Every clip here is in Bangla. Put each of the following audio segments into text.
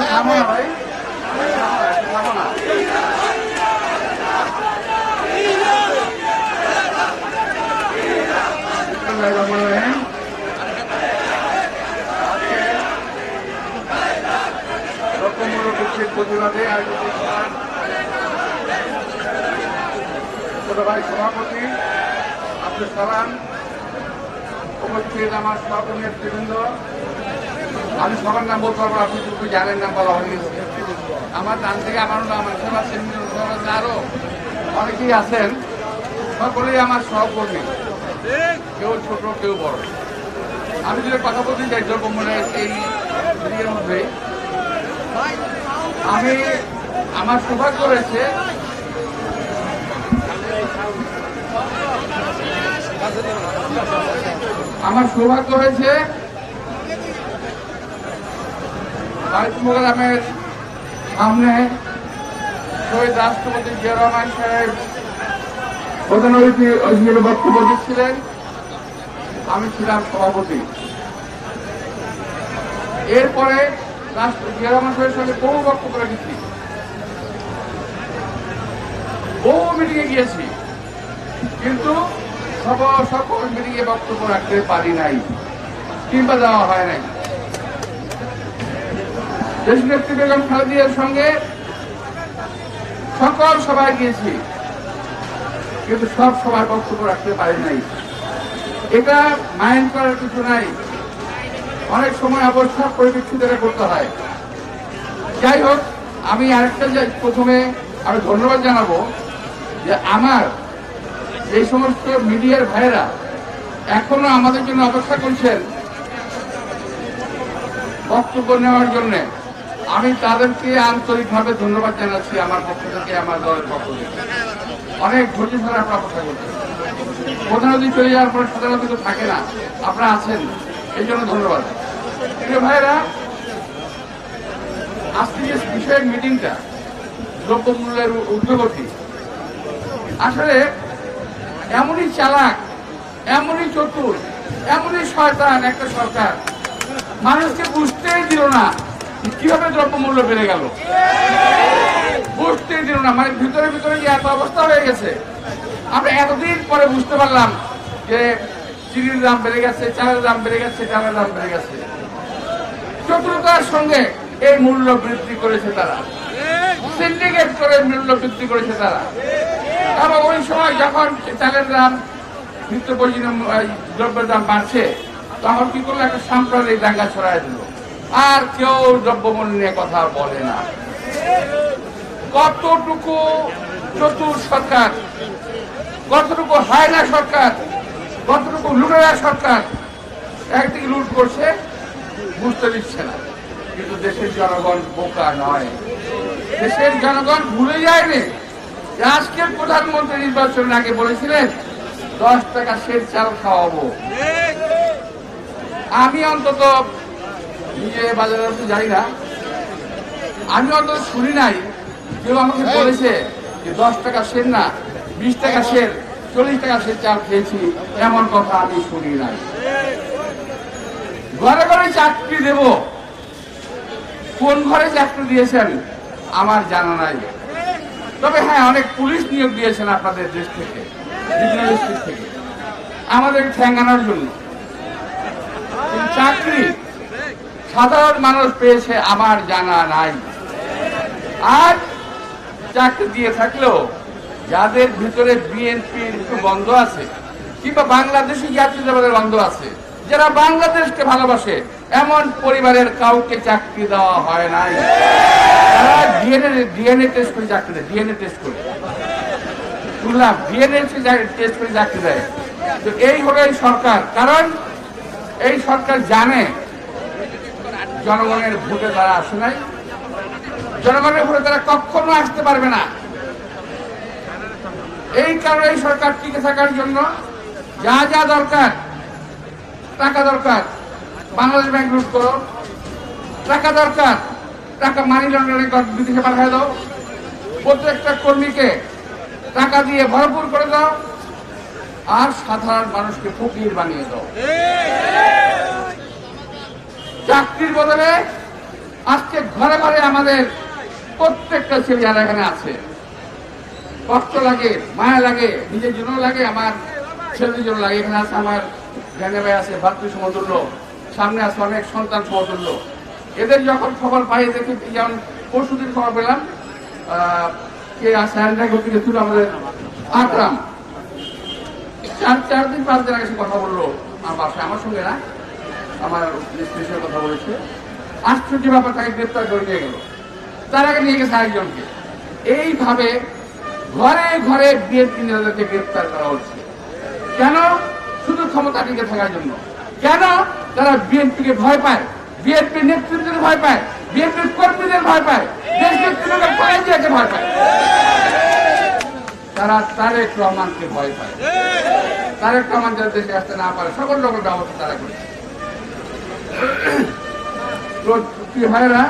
भाई सभापति अपने सलाम उपस्थित नेतृबृंद আমি সবার নাম বলতে পারবো, আপনি দুটো জানেন নাম বলা হয়নি। আমার নাম থেকে আমার নাম আছেন, আরো অনেকেই আছেন, সকলেই আমার সহকর্মী, কেউ ছোট কেউ বড়। আমি যদি কথা বলতে চাই জলকমলের এই মধ্যে আমি আমার সৌভাগ্য রয়েছে ग्रामेर सामने शहीद राष्ट्रपति जिया रहमान साहेब प्रधान अतिथि हिसेबे बक्तव्य दिच्छिलेन। आमि छिलाम सभापति। एरपरे राष्ट्रपति जिया रहमान साहेबेर संगे बहु बक्तव्य रेखेछि, बहु मिटिंगे गियेछि, किन्तु सकल मिटिंगे बक्तव्य राखते पारि नाई किंबा जाओया हय नाई। देश नेत्री बेगम खालेदा संगे सकल सभा गए सब सभा बक्तव्य रखते माइंड करार किस नाई, अनेक समय अवस्था परिप्रेक्षित करते हैं। जो हमें प्रथम धन्यवाद जानाबो जे आमार ये समस्त मीडियार भाईरा एखोनो आमादेर जोन्नो अपेक्षा करछेन बक्तव्य नेওয়ার জন্য। আমি তাদেরকে আন্তরিকভাবে ধন্যবাদ জানাচ্ছি আমার পক্ষ থেকে, আমার দলের পক্ষ থেকে। অনেক ধৈর্য ধরে আপনারা কথা বলছেন, প্রধান অতিথি চলে যাওয়ার পরে সাধারণত কেউ থাকে না, আপনারা আছেন, এই জন্য ধন্যবাদ। প্রিয় ভাইরা, আজকে যে বিষয়ের মিটিংটা দ্রব্যমূল্যের ঊর্ধ্বগতি, আসলে এমনই চালাক, এমনই চতুর, এমনই শয়তান একটা সরকার মানুষকে বুঝতেই দিল না কিভাবে দ্রব্যমূল্য বেড়ে গেল, বুঝতেই দিল না। মানে ভিতরে ভিতরে যে এত অবস্থা হয়ে গেছে, আমরা এতদিন পরে বুঝতে পারলাম যে চিনির দাম বেড়ে গেছে, চালের দাম বেড়ে গেছে, ডালের দাম বেড়ে গেছে। চতুরতার সঙ্গে এই মূল্য বৃদ্ধি করেছে তারা, সিন্ডিকেট করে মূল্য বৃদ্ধি করেছে তারা। এবং ওই সময় যখন চালের দাম, নিত্য প্রয়োজনীয় দ্রব্যের দাম বাড়ছে, তখন কি করলো একটা সাম্প্রদায়িক দাঙ্গা ছড়ায় দিল, আর কেউ দ্রব্যমূল্য নিয়ে কথা বলে না। কতটুকু চতুর সরকার, কতটুকু হায়না সরকার, কতটুকু লুটেরা সরকার একদিকে লুট করছে বুঝতে দিচ্ছে না, কিন্তু দেশের জনগণ বোকা নয়। দেশের জনগণ ভুলে যায়নি যে আজকের প্রধানমন্ত্রী নির্বাচনের আগে বলেছিলেন 10 টাকা সের চাল খাওয়াবো। আমি অন্তত নিজে বাজারে যাই না, আমি অন্তত শুনি নাই কেউ আমাকে বলেছে যে 10 টাকা সের না 20 টাকা সের, 40 টাকা সের চাল খেয়েছি, এমন কথা আমি শুনি নাই। ঘরে ঘরে চাকরি দেব, কোন ঘরে চাকরি দিয়েছেন আমার জানা নাই। তবে হ্যাঁ, অনেক পুলিশ নিয়োগ দিয়েছেন আপনাদের দেশ থেকে, বিভিন্ন ডিস্ট্রিক্ট থেকে আমাদের ঠ্যাঙ্গানোর জন্য। চাকরি সাধারণ মানুষ পেয়েছে আমার জানা নাই। আর চাকরি দিয়ে থাকলেও যাদের ভিতরে বিএনপির বন্ধ আছে কিংবা বাংলাদেশি জাতীয়তাবাদের বন্ধ আছে, যারা বাংলাদেশকে ভালোবাসে, এমন পরিবারের কাউকে চাকরি দেওয়া হয় নাই। তারা ডিএনএ টেস্ট করে চাকরি দেয়, ডিএনএ টেস্ট করে শুনলাম ডিএনএ টেস্ট করে চাকরি দেয়। তো এই হলো এই সরকার, কারণ এই সরকার জানে জনগণের ভোটে তারা আসে নাই, জনগণের ভোটে তারা কখনো আসতে পারবে না। এই কারণে এই সরকার টিকে থাকার জন্য যা যা দরকার, টাকা দরকার, বাংলাদেশ ব্যাংক লুট করো, টাকা দরকার, টাকা মানি লন্ডারিং বিদেশে পাঠিয়ে দাও, প্রত্যেকটা কর্মীকে টাকা দিয়ে ভরপুর করে দাও, আর সাধারণ মানুষকে ফকির বানিয়ে দাও। চাকরির বদলে আজকে ঘরে ঘরে আমাদের প্রত্যেকটা ছেলে যারা এখানে আছে কষ্ট লাগে, মায়া লাগে, নিজের জন্য লাগে, আমার ছেলেদের জন্য লাগে। এখানে আছে আমার জ্ঞানে ভাই আছে, ভাতৃ সমতুল্য, সামনে আছে অনেক সন্তান সমতুল্য। এদের যখন খবর পাই, দেখি যেমন পরশুদিন খবর পেলাম কে আসে আমাদের আকরাম, চার দিন 5 দিন আগে সে কথা বললো আমার বাসায়, আমার সঙ্গে না, আমার স্ত্রীর কথা বলেছে। আশ্চর্য ব্যাপার, তাকে গ্রেপ্তার করে নিয়ে গেল, তার আগে নিয়ে গেছে আরেকজনকে। এইভাবে ঘরে ঘরে বিএনপি নেতাদেরকে গ্রেপ্তার করা হচ্ছে। কেন? শুধু ক্ষমতা টিকে থাকার জন্য। কেন? তারা বিএনপিকে ভয় পায়, বিএনপি নেতৃত্বের ভয় পায়, বিএনপির কর্মীদের ভয় পায়, দেশ নেতৃত্বের পরাজয়কে ভয় পায়। তারা তারেক রহমানকে ভয় পায়, তারেক রহমান যারা দেশে আসতে না পারে সকল রকম ব্যবস্থা তারা করেছে। ভাইরা,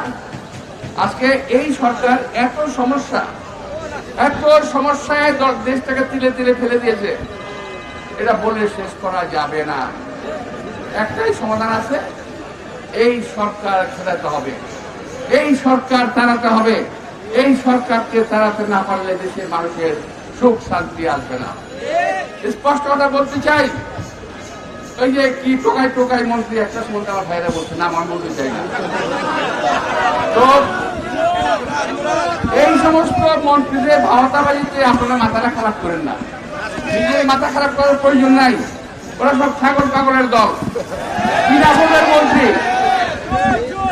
আজকে এই সরকার এত সমস্যায় দেশটাকে তিলে তিলে ফেলে দিয়েছে, এটা বলে শেষ করা যাবে না। একটাই সমাধান আছে, এই সরকার খেলাতে হবে, এই সরকার তাড়াতে হবে। এই সরকারকে তাড়াতে না পারলে দেশের মানুষের সুখ শান্তি আসবে না। স্পষ্ট কথা বলতে চাই, ওই যে কি টোকায় টোকায় মন্ত্রী একটা সময় আমার ভাইরা বলছে, না আমি বলতে চাই না। তো এই সমস্ত মন্ত্রীদের ভাওতাবাজিতে আপনারা মাথাটা খারাপ করেন না, নিজের মাথা খারাপ করার প্রয়োজন নাই। ওরা সব ছাগল পাগলের দল, বিনা ভোটের মন্ত্রী,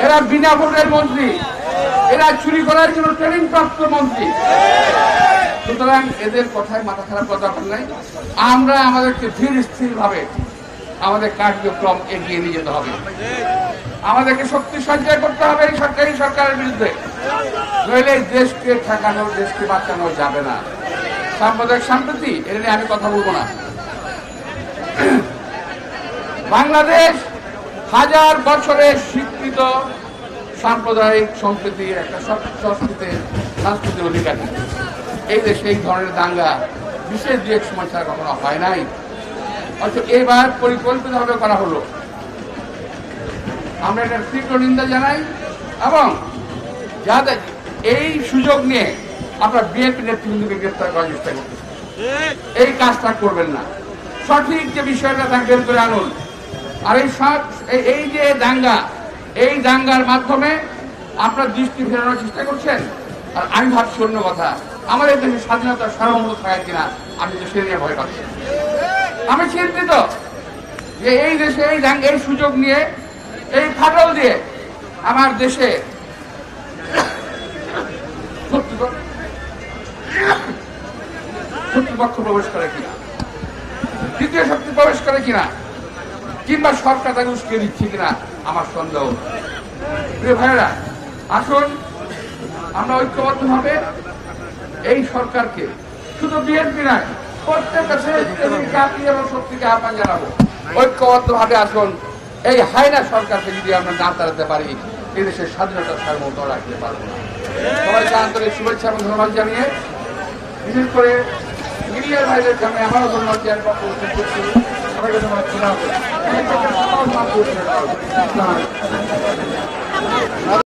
এরা বিনা ভোটের মন্ত্রী, এরা চুরি করার জন্য ট্রেনিং প্রাপ্ত মন্ত্রী। সুতরাং এদের কথায় মাথা খারাপ করার দরকার নাই। আমরা আমাদেরকে ধীর স্থির ভাবে আমাদের কার্যক্রম এগিয়ে নিয়ে যেতে হবে, আমাদেরকে শক্তি সঞ্চয় করতে হবে এই সরকারের বিরুদ্ধে। নইলে দেশকে ঠেকানো, দেশকে বাঁচানো যাবে না। সাম্প্রদায়িক সম্প্রীতি এটা নিয়ে আমি কথা বলবো না। বাংলাদেশ হাজার বছরের স্বীকৃত সাম্প্রদায়িক সম্প্রীতির একটা সাংস্কৃতিক অধিকারী। এই দেশে এই ধরনের দাঙ্গা বিশেষ দু এক সময় ছাড়া কখনো হয় নাই, অথচ এবার পরিকল্পিতভাবে করা হলো। আমরা এটা তীব্র নিন্দা জানাই এবং যাদের এই সুযোগ নিয়ে আপনারা বিএনপি নেতৃবৃন্দকে গ্রেপ্তার করার চেষ্টা করতেছেন, এই কাজটা করবেন না। সঠিক যে বিষয়টা তা বের করে আনুন। আর এই যে দাঙ্গা, এই দাঙ্গার মাধ্যমে আপনার দৃষ্টি ফেরানোর চেষ্টা করছেন। আর আমি ভাবছি অন্য কথা, আমাদের দেশে স্বাধীনতা সার্বভৌম থাকে কিনা আমি তো সে নিয়ে ভয় পাচ্ছি। আমি চিন্তিত যে এই দেশে এই দাঙ্গা, এই সুযোগ নিয়ে, এই ফাটল দিয়ে আমার দেশে শক্তিপক্ষ প্রবেশ করে কিনা, তৃতীয় শক্তি প্রবেশ করে কিনা, কিংবা সরকার তাকে উস্কিয়ে দিচ্ছে কিনা আমার সন্দেহ। প্রিয় ভাইয়েরা, আসুন আমরা ঐক্যবদ্ধভাবে এই সরকারকে, শুধু বিএনপি নয়, প্রত্যেকটা শক্তিকে আহ্বান জানাবো, ঐক্যবদ্ধভাবে আসুন এই হায়না সরকারকে যদি আমরা না তাড়াতে পারি, এদেশের স্বাধীনতা সার্বভৌমত্ব রাখতে পারবো না। সবাইকে আন্তরিক শুভেচ্ছা এবং ধন্যবাদ জানিয়ে বিশেষ করে মিডিয়ার ভাইদেরকে আমি আমারও ধন্যবাদ জানাই।